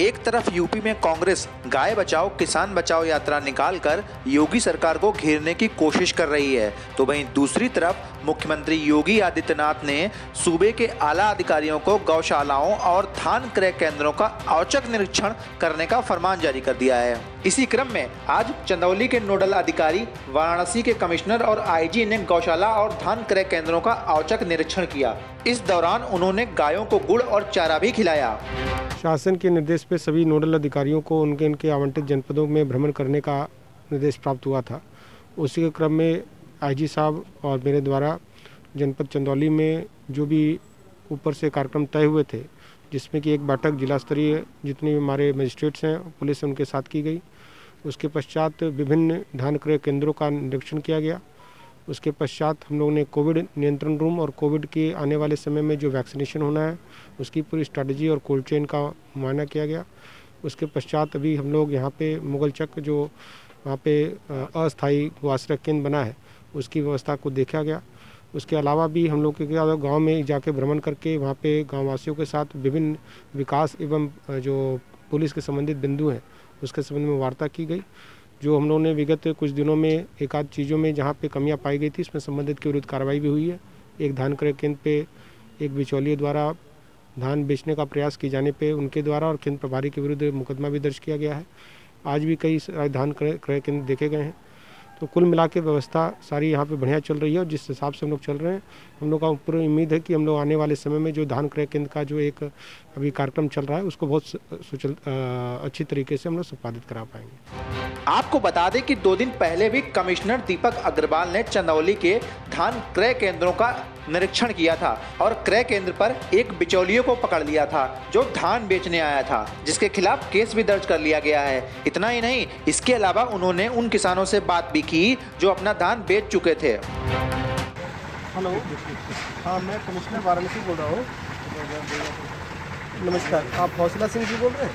एक तरफ यूपी में कांग्रेस गाय बचाओ किसान बचाओ यात्रा निकालकर योगी सरकार को घेरने की कोशिश कर रही है, तो वहीं दूसरी तरफ मुख्यमंत्री योगी आदित्यनाथ ने सूबे के आला अधिकारियों को गौशालाओं और धान क्रय केंद्रों का औचक निरीक्षण करने का फरमान जारी कर दिया है। इसी क्रम में आज चंदौली के नोडल अधिकारी, वाराणसी के कमिश्नर और आईजी ने गौशाला और धान क्रय केंद्रों का औचक निरीक्षण किया। इस दौरान उन्होंने गायों को गुड़ और चारा भी खिलाया। शासन के निर्देश पे सभी नोडल अधिकारियों को उनके आवंटित जनपदों में भ्रमण करने का निर्देश प्राप्त हुआ था। उसी के क्रम में आईजी साहब और मेरे द्वारा जनपद चंदौली में जो भी ऊपर से कार्यक्रम तय हुए थे, जिसमें कि एक बैठक जिला स्तरीय जितने भी हमारे मजिस्ट्रेट्स हैं, पुलिस उनके साथ की गई। उसके पश्चात विभिन्न धान क्रय केंद्रों का निरीक्षण किया गया। उसके पश्चात हम लोगों ने कोविड नियंत्रण रूम और कोविड के आने वाले समय में जो वैक्सीनेशन होना है उसकी पूरी स्ट्रैटेजी और कोल्ड चेन का मुआयना किया गया। उसके पश्चात अभी हम लोग यहाँ पे मुगल चक जो वहाँ पे अस्थायी आश्रय केंद्र बना है उसकी व्यवस्था को देखा गया। उसके अलावा भी हम लोग के गाँव में जाके भ्रमण करके वहाँ पे गाँववासियों के साथ विभिन्न विकास एवं जो पुलिस के संबंधित बिंदु हैं उसके संबंध में वार्ता की गई। जो हम लोगों ने विगत कुछ दिनों में एक आध चीज़ों में जहाँ पे कमियाँ पाई गई थी उसमें संबंधित के विरुद्ध कार्रवाई भी हुई है। एक धान क्रय केंद्र पे एक बिचौलिए द्वारा धान बेचने का प्रयास किए जाने पे उनके द्वारा और केंद्र प्रभारी के विरुद्ध मुकदमा भी दर्ज किया गया है। आज भी कई धान क्रय केंद्र देखे गए हैं। तो कुल मिला के व्यवस्था सारी यहाँ पर बढ़िया चल रही है और जिस हिसाब से हम लोग चल रहे हैं, हम लोग का पूरी उम्मीद है कि हम लोग आने वाले समय में जो धान क्रय केंद्र का जो एक अभी कार्यक्रम चल रहा है उसको बहुत अच्छी तरीके से हम लोग संपादित करा पाएंगे। आपको बता दें कि 2 दिन पहले भी कमिश्नर दीपक अग्रवाल ने चंदौली के धान क्रय केंद्रों का निरीक्षण किया था और क्रय केंद्र पर एक बिचौलिए को पकड़ लिया था जो धान बेचने आया था, जिसके खिलाफ केस भी दर्ज कर लिया गया है। इतना ही नहीं, इसके अलावा उन्होंने उन किसानों से बात भी की जो अपना धान बेच चुके थे। हेलो, हाँ मैं कमिश्नर वाराणसी बोल रहा हूँ। नमस्कार, आप हौसला सिंह जी बोल रहे हैं?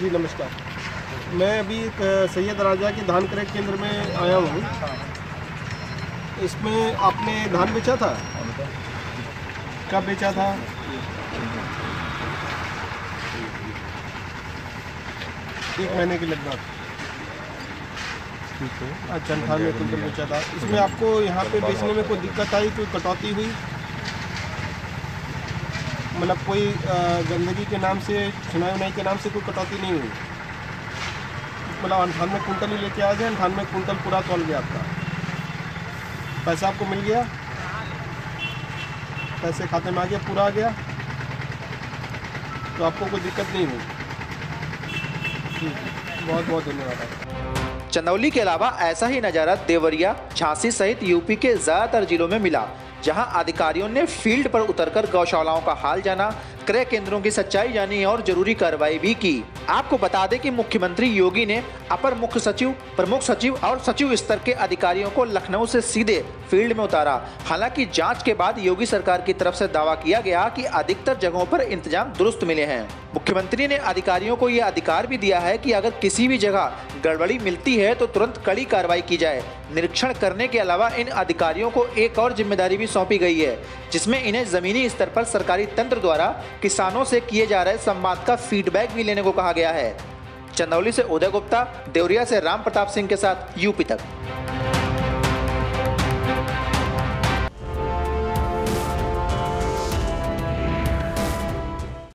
जी नमस्कार, मैं अभी एक सैयद राजा के धान क्रय केंद्र में आया हूँ। इसमें आपने धान बेचा था? कब बेचा था? एक महीने के लगभग। ठीक है, अच्छा 98 क्विंटल बेचा था। इसमें आपको यहाँ पे बेचने में कोई दिक्कत आई, कोई कटौती हुई, मतलब कोई गंदगी के नाम से, चुनाव उनाई के नाम से कोई कटौती नहीं हुई? मतलब 98 क्विंटल ही लेके आए थे, 98 क्विंटल पूरा तौल गया आपका। पैसा आपको मिल गया? पैसे खाते में आ गया, पूरा आ गया, तो आपको कोई दिक्कत नहीं हुई? ठीक है, बहुत बहुत धन्यवाद। चंदौली के अलावा ऐसा ही नज़ारा देवरिया, झांसी सहित यूपी के ज़्यादातर जिलों में मिला, जहां अधिकारियों ने फील्ड पर उतरकर गौशालाओं का हाल जाना, क्रय केंद्रों की सच्चाई जानी और जरूरी कार्रवाई भी की। आपको बता दें कि मुख्यमंत्री योगी ने अपर मुख्य सचिव, प्रमुख सचिव और सचिव स्तर के अधिकारियों को लखनऊ से सीधे फील्ड में उतारा। हालांकि जांच के बाद योगी सरकार की तरफ से दावा किया गया कि अधिकतर जगहों पर इंतजाम दुरुस्त मिले हैं। मुख्यमंत्री ने अधिकारियों को यह अधिकार भी दिया है कि अगर किसी भी जगह गड़बड़ी मिलती है तो तुरंत कड़ी कार्रवाई की जाए। निरीक्षण करने के अलावा इन अधिकारियों को एक और जिम्मेदारी भी सौंपी गई है, जिसमें इन्हें जमीनी स्तर पर सरकारी तंत्र द्वारा किसानों से किए जा रहे संवाद का फीडबैक भी लेने को कहा गया है। चंदौली से उदय गुप्ता, देवरिया से राम प्रताप सिंह के साथ यूपी तक।